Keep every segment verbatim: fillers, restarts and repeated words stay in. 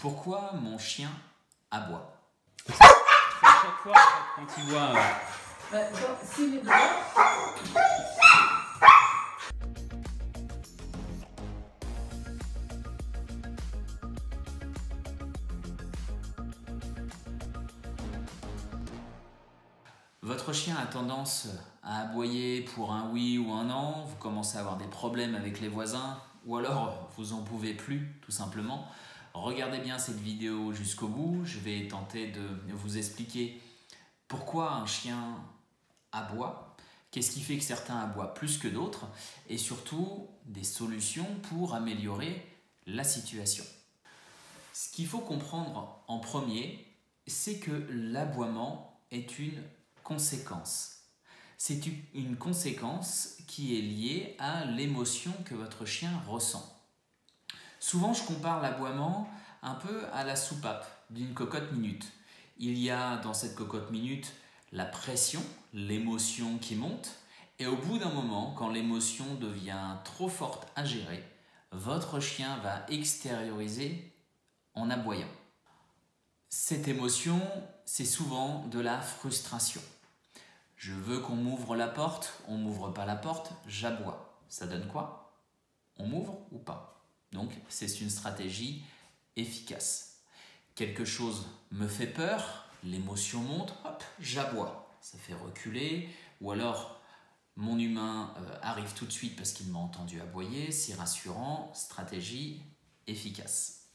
Pourquoi mon chien aboie? Chaque fois, quand il voit... Euh, donc, si les... Votre chien a tendance à aboyer pour un oui ou un non, vous commencez à avoir des problèmes avec les voisins, ou alors vous en pouvez plus, tout simplement. Regardez bien cette vidéo jusqu'au bout, je vais tenter de vous expliquer pourquoi un chien aboie, qu'est-ce qui fait que certains aboient plus que d'autres, et surtout des solutions pour améliorer la situation. Ce qu'il faut comprendre en premier, c'est que l'aboiement est une conséquence. C'est une conséquence qui est liée à l'émotion que votre chien ressent. Souvent, je compare l'aboiement un peu à la soupape d'une cocotte minute. Il y a dans cette cocotte minute la pression, l'émotion qui monte, et au bout d'un moment, quand l'émotion devient trop forte à gérer, votre chien va extérioriser en aboyant. Cette émotion, c'est souvent de la frustration. Je veux qu'on m'ouvre la porte, on m'ouvre pas la porte, j'aboie. Ça donne quoi? On m'ouvre ou pas? Donc, c'est une stratégie efficace. Quelque chose me fait peur, l'émotion monte, hop, j'aboie. Ça fait reculer. Ou alors, mon humain euh, arrive tout de suite parce qu'il m'a entendu aboyer, c'est rassurant, stratégie efficace.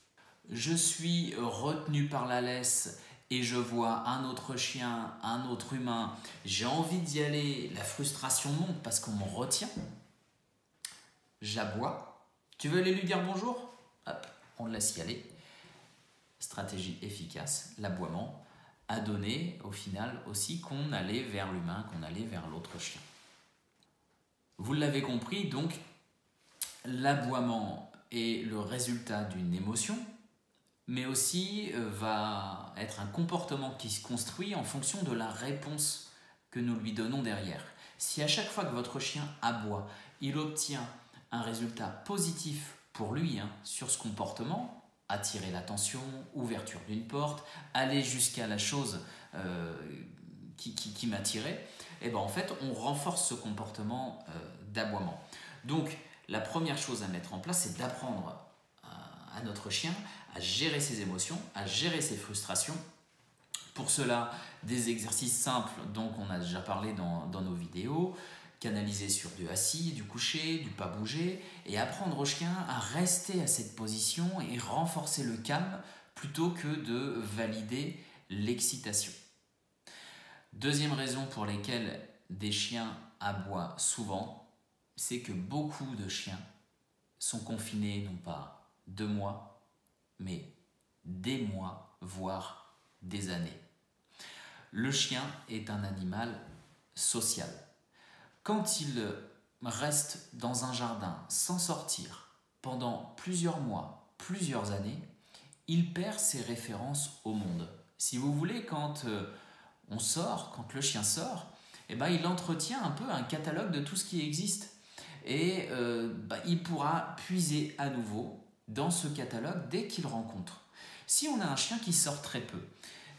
Je suis retenu par la laisse et je vois un autre chien, un autre humain, j'ai envie d'y aller, la frustration monte parce qu'on me retient, j'aboie, tu veux aller lui dire bonjour? Hop, on le laisse y aller. Stratégie efficace, l'aboiement a donné au final aussi qu'on allait vers l'humain, qu'on allait vers l'autre chien. Vous l'avez compris, donc l'aboiement est le résultat d'une émotion, mais aussi va être un comportement qui se construit en fonction de la réponse que nous lui donnons derrière. Si à chaque fois que votre chien aboie, il obtient un résultat positif pour lui hein, sur ce comportement, attirer l'attention, ouverture d'une porte, aller jusqu'à la chose euh, qui, qui, qui m'attirait, et ben en fait on renforce ce comportement euh, d'aboiement. Donc la première chose à mettre en place, c'est d'apprendre à notre chien à gérer ses émotions, à gérer ses frustrations. Pour cela, des exercices simples, donc on a déjà parlé dans, dans nos vidéos, canaliser sur du assis, du coucher, du pas bouger, et apprendre au chien à rester à cette position et renforcer le calme plutôt que de valider l'excitation. Deuxième raison pour laquelle des chiens aboient souvent, c'est que beaucoup de chiens sont confinés non pas deux mois, mais des mois, voire des années. Le chien est un animal social. Quand il reste dans un jardin sans sortir pendant plusieurs mois, plusieurs années, il perd ses références au monde. Si vous voulez, quand on sort, quand le chien sort, eh ben, il entretient un peu un catalogue de tout ce qui existe. Et euh, bah, il pourra puiser à nouveau dans ce catalogue dès qu'il rencontre. Si on a un chien qui sort très peu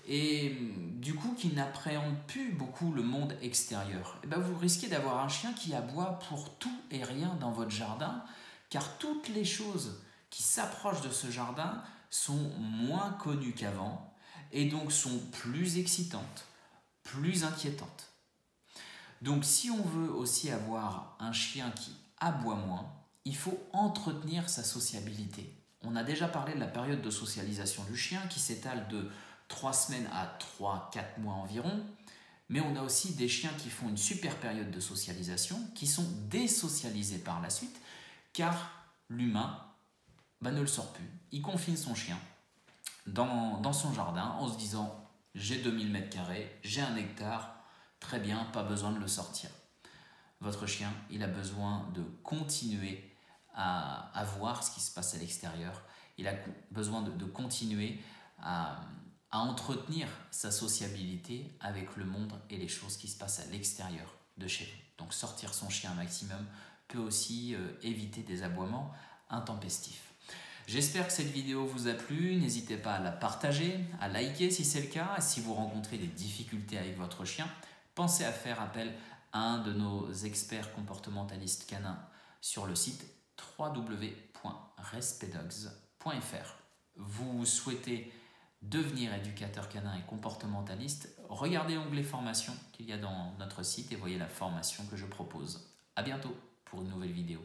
et du coup qui n'appréhende plus beaucoup le monde extérieur, et bien vous risquez d'avoir un chien qui aboie pour tout et rien dans votre jardin, car toutes les choses qui s'approchent de ce jardin sont moins connues qu'avant et donc sont plus excitantes, plus inquiétantes. Donc si on veut aussi avoir un chien qui aboie moins, il faut entretenir sa sociabilité. On a déjà parlé de la période de socialisation du chien qui s'étale de trois semaines à trois à quatre mois environ, mais on a aussi des chiens qui font une super période de socialisation, qui sont désocialisés par la suite, car l'humain bah, ne le sort plus. Il confine son chien dans, dans son jardin en se disant « j'ai deux mille mètres carrés, j'ai un hectare, très bien, pas besoin de le sortir ». Votre chien, il a besoin de continuer à, à voir ce qui se passe à l'extérieur. Il a besoin de, de continuer à, à entretenir sa sociabilité avec le monde et les choses qui se passent à l'extérieur de chez vous. Donc sortir son chien un maximum peut aussi euh, éviter des aboiements intempestifs. J'espère que cette vidéo vous a plu, n'hésitez pas à la partager, à liker si c'est le cas, et si vous rencontrez des difficultés avec votre chien, pensez à faire appel à un de nos experts comportementalistes canins sur le site w w w point respect dogs point f r. Vous souhaitez devenir éducateur canin et comportementaliste, regardez l'onglet formation qu'il y a dans notre site et voyez la formation que je propose. À bientôt pour une nouvelle vidéo.